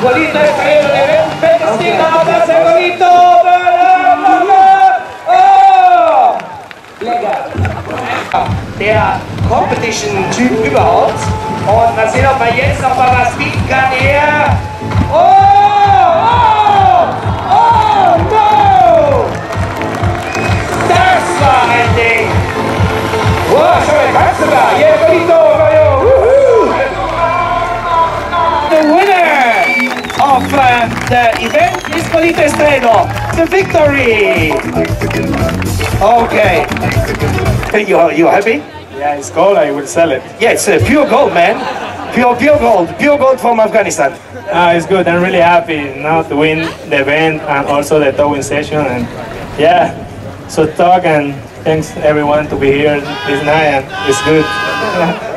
Gollito Estredo le ve un pedacito a la casa de Gollito. Oh! Lecker. Der Competition-Typ überhaupt. Und mal sehen, ob man jetzt noch mal was bieten kann. Er. Oh! The event is Gollito Estredo, the victory! Okay. You happy? Yeah, it's gold, I will sell it. Yeah, it's pure gold, man. Pure gold from Afghanistan. It's good, I'm really happy now to win the event and also the towing session. And yeah, so talk and thanks everyone to be here this night, and it's good.